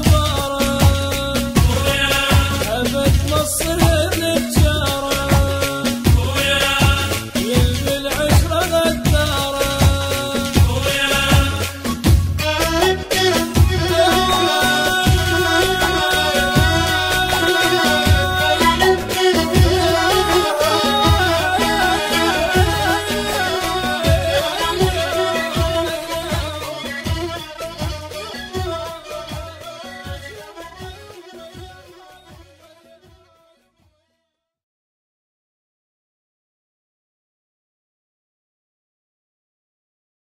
اخبار